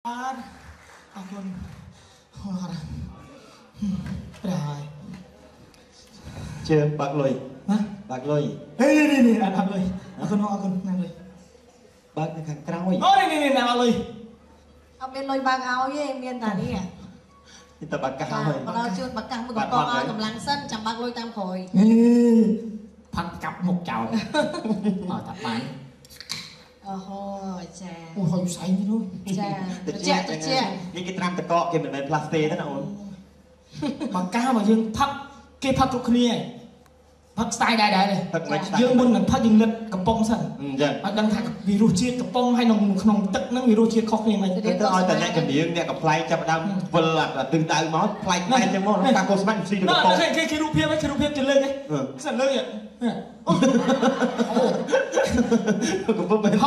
Ampun, orang. Berapa? Cek Pak Loi. Hah? Pak Loi. Hei, ini anak Loi. Akun nak Loi. Bang dengan kerang Loi. Oh, ini anak Loi. Amin Loi bang ao ye, miền tả đi à? Kita bạc cang Loi. Bạc cang, bạc cang, bạc con ao cầm lang sân, chạm bạc Loi tam khối. Thằng cặp một chậu. Ở tập bãi. Oh, cah. Oh, kayu saya ni tu. Cah, terceh. Ini kita ram terkok, kita bermain plastik, tak nak? Bangka macam yang pak, kita pak tu kini, pak style dah deh. Yang pun nak pak yang led kepong sen. Pak dan tak virus cie kepong, hai nong tek nang virus cie kok ni macam. Kita orang tanya ke dia, dia ke play cap dam belat, teng tahu maut, play play je maut, tak kos macam si kepong. Kita rupiah, je leh ni, sen leh ya. Cũng bơm bơm lên,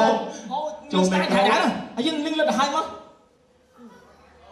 chôm bơm thải đá, anh dân linh lực hai mất.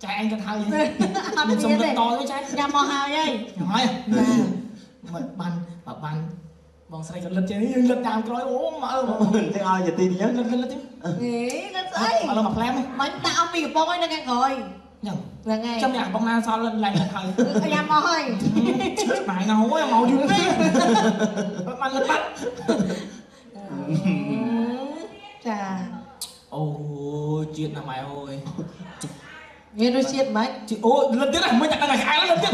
chạy anh cho thay. Mình sông lên to thôi chứ. Nhà mò hào vậy. Hỏi. Bạn bông sấy cho lên chứ, lên tam rồi ốm mà ơi. Thế ai giờ tin nhớ lên tiếp. Nghĩ lên sấy. Mà lên mặt lem. Bánh tao mì bông ấy nó ngang rồi. Nhở? Là ngay. Trong nhà bông na sao lên lạnh là thời. Anh em ơi. Mày nào hối màu gì thế? Bạn lên bắt. Chà. Ôi chuyện là mày ơi. Nghe nói chuyện mấy? Chị ôi lần tiếp này mới chặt là ngày hai lần tiếp.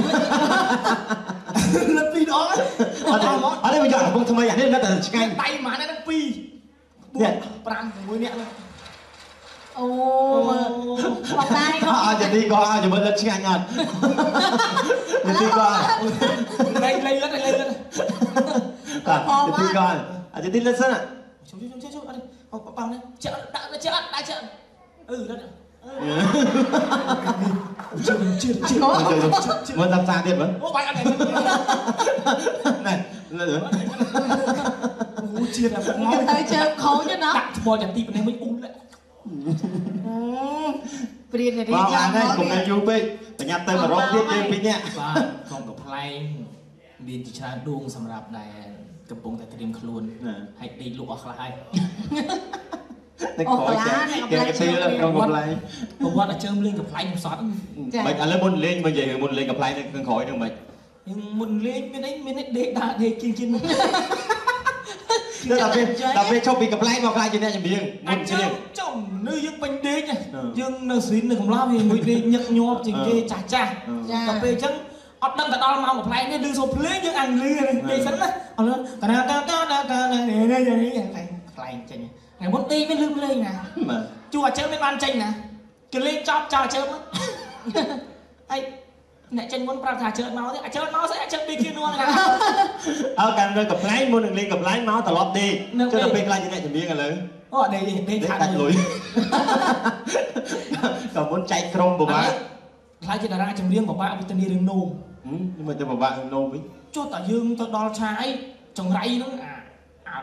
Lần pi đó. Ở đây bây giờ bông tham gia này nó là ngay tay mà nó đang pi. Nè, pram mùi nẹt luôn. Oh, bọc tay không? Jadi kau cuma lihat ciangan. Jadi kau, lain. Jadi kau, jadi lihat sana. Cium, ada. Oh, bang ni, cian. Dah. Cium. Mau tak dia ber? Oh, banyak. Nih, lihat. Oh, cian apa? Kita cium kau je nak. Tak boleh jadi pernah mungkin ulat. Bao anh ấy cùng em du bê, bây giờ tôi mà rót tiếp thêm bia nhé. Không có play, biên chỉ là đuông, sầm rạp này, cầm bông tại tiệm khluôn, hay đi lụa khai. Này khỏi chứ, cái kia là không có play. Bố vợ đã chơi lên cầm play một sót. Mình ăn lên muốn lên, mình về muốn lên cầm play này không khỏi được mình. Muốn lên bên đấy để đá để kiên. Tapi cobi keplay mau keplay jenisnya biang. Anjung, cung, nu yang pendek je, yang nasin nak keluar ni, mungkin nyek nyop, jengke caca. Tapi cung, orang tak dalam mau keplay ni, dulu so play yang angli, desen lah. Orang, tanah, ni, keplay cengnya. Ngai bot ti, ni lum leh na. Cua ceng, ni ban ceng na. Keli chop, cua ceng. Ay. Nè chân muốn prata chớn máu sẽ chớn đi kia luôn nè. Ở cạnh đây cặp lái muốn đừng liên cặp lái máu ta lót đi. Chứ là bên lái như này chỉ biết là lớn. Ở đây đi tạt lùi. Còn muốn chạy krom của bạn. Lái chỉ là ra chấm riêng của bạn với tên đi đường nôm. Nhưng mà tên của bạn nôm ấy. Cho tao dương tao đo trái trồng rẫy nó à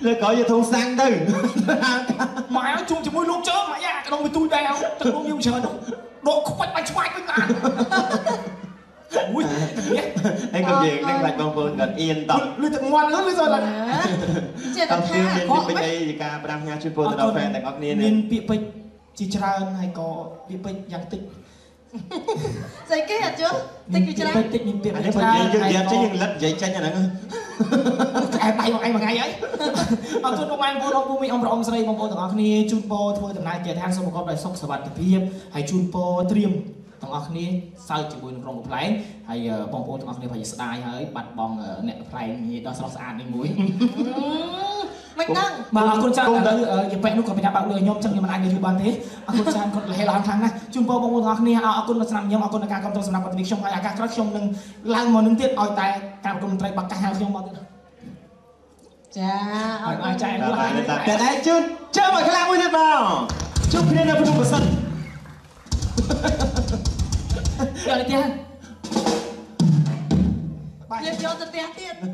rồi có gì thùng sang đây mày ăn chung chỉ mua lúc chớ mày à cả đồng bị tui đeo từ lúc yêu chờ độ khúc bách xoay với cả anh công việc đang làm công việc gần yên tâm lười tập ngoan nữa bây giờ là tập tiêu nhiên bị bệnh gì cả đang nghe chuyên phô từ đầu fan thành óc nhiên nhiên bị bệnh chỉ tra hay có bị bệnh giang tịch dạy kia chưa tịch bị tra tịch bị bệnh tra hay có dạy tranh những lần dạy tranh như này Em mà ngay ấy. Ở chỗ công an vô đó cũng bị ông rộng sấy mong cô thằng Akni Junpo thôi thằng này kể thang xong một con đại sốc sờ bạt thì phim hay Junpo Dream thằng Akni sao chỉ buồn trong một play hay mong cô thằng Akni phải style hay bạt bong nẹt play như đó sau ăn đi muối. Mình đang mà con trai là dịp vẹn lúc còn phải đã bạo lừa nhóm chẳng như mà anh để chụp bàn thế con trai còn hay là ăn thắng này Junpo mong cô thằng Akni à con là sầm nhóm con là ca công trong sầm nạp bạt việc xong hay à ca crack xong nâng lang mà nâng tiết oi tai cam công trai bạc cang hàng xong bao nhiêu Chà, ôi chạy lại để đấy chứ chơi mà cái lạng môi thiệt vào chúc phiên là phụ của sân rồi tiền tiền cho tớ tiền tiền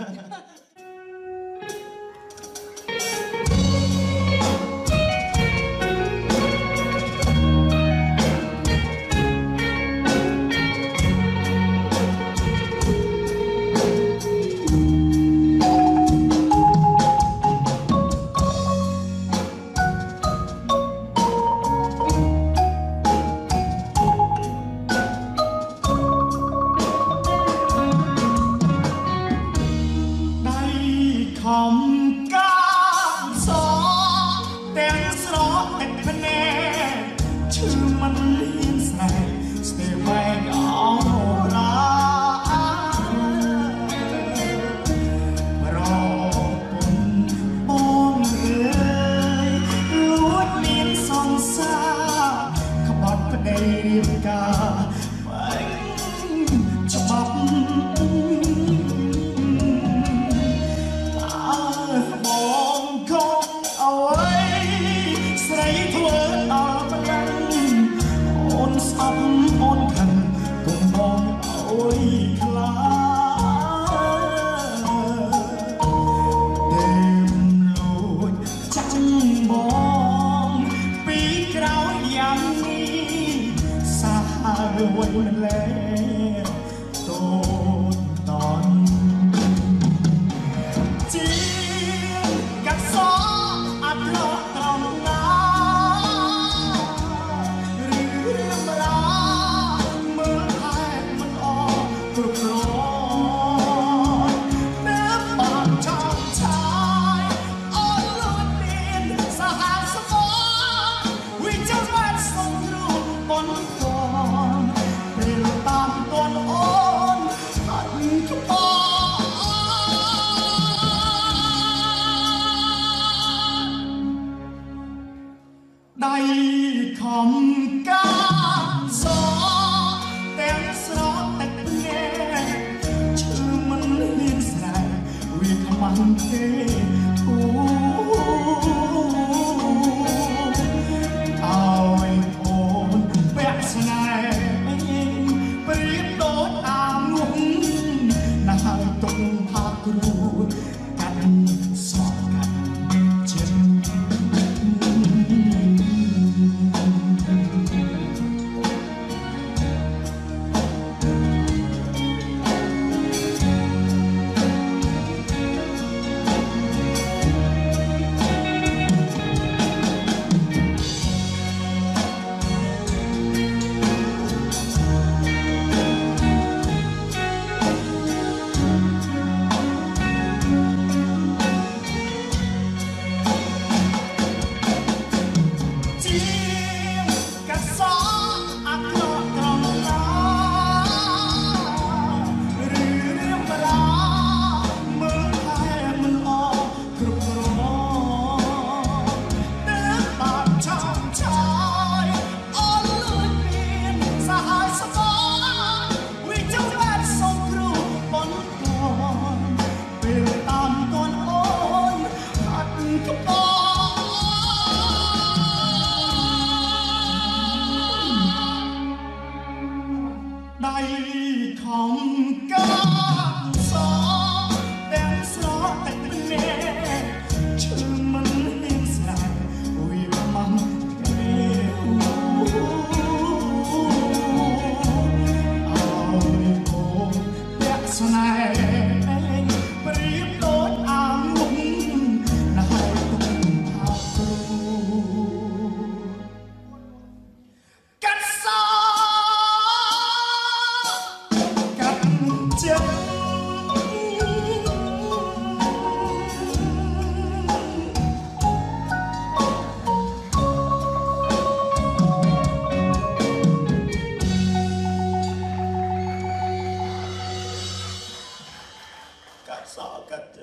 Sagat.